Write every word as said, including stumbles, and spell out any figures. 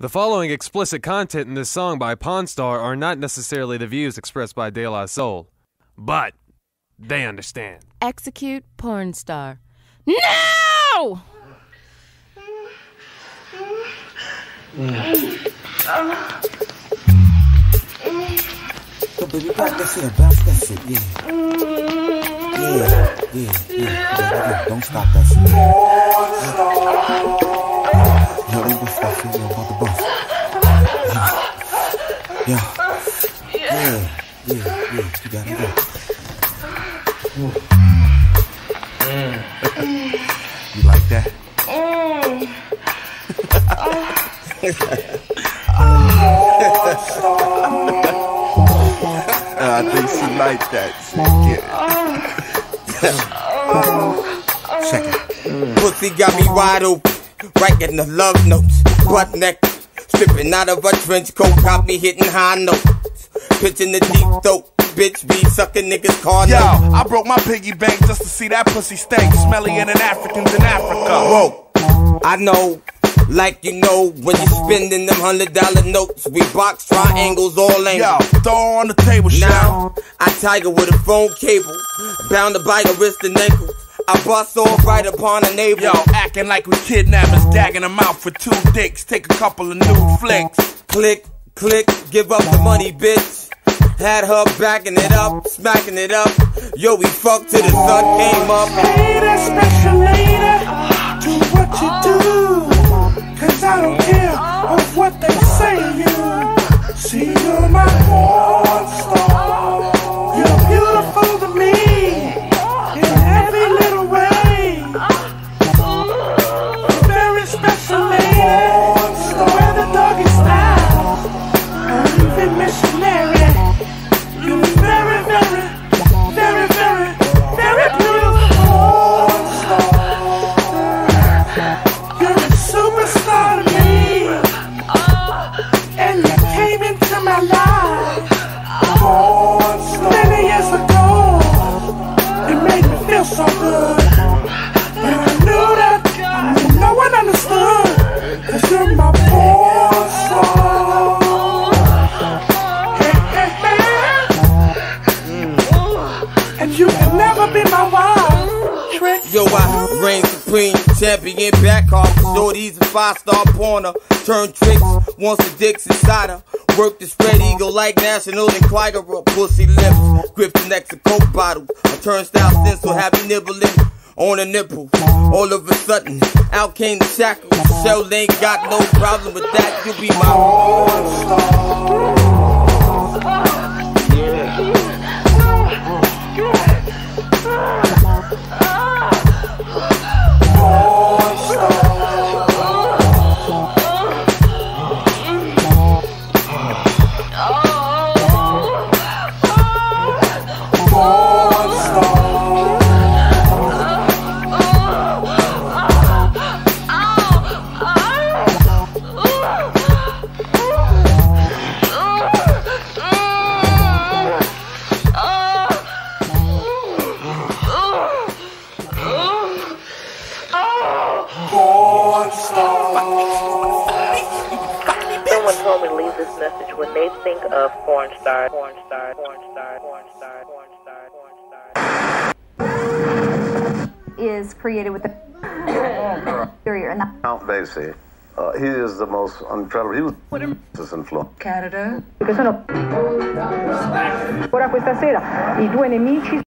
The following explicit content in this song by Pawn Star are not necessarily the views expressed by De La Soul, but they understand. Execute Pawn Star. No! Don't stop that. Yeah, yeah, yeah, yeah, you gotta go. You like that? uh, I think she liked that. Check it. Check it. Pussy got me wide open, writing the love notes. Butt neck, stripping out of a trench coat, caught me hitting high notes, pitching the deep throat. Bitch be sucking niggas' car now. Yo, I broke my piggy bank just to see that pussy steak, smellier than Africans in Africa. Whoa, I know, like you know, when you spending them hundred dollar notes, we box triangles all angles. Yo, throw on the table, Shell. Now I tiger with a phone cable, bound to bite a wrist and ankle. I bust off right upon a navel. Yo, acting like we kidnappers, dagging them out for two dicks. Take a couple of new flicks. Click, click, give up the money, bitch. Had her backing it up, smacking it up. Yo, we fucked till the sun came up. Later, special later, do what you do, cause I don't care of what they say to you. See, you're my pawn star. You're beautiful to me. Yo, I reign supreme, champion back off. Shorties and five-star porno. Turn tricks, wants the dicks inside her. Work the spread eagle like national inquirer. Pussy lips, grip the next to coke bottle. A turnstile stencil, happy nibbling on a nipple. All of a sudden, out came the shackles. Shell ain't got no problem with that. You be my pawn star. Yeah. Someone told me to leave this message when they think of Pawn Star, Pawn Star, Pawn Star, Pawn Star, Pawn Star, Pawn Star. Is created with the superior and the Count Basie. Uh, he is the most incredible. He was what a this influence. Canada. Che sono ora questa sera i due nemici.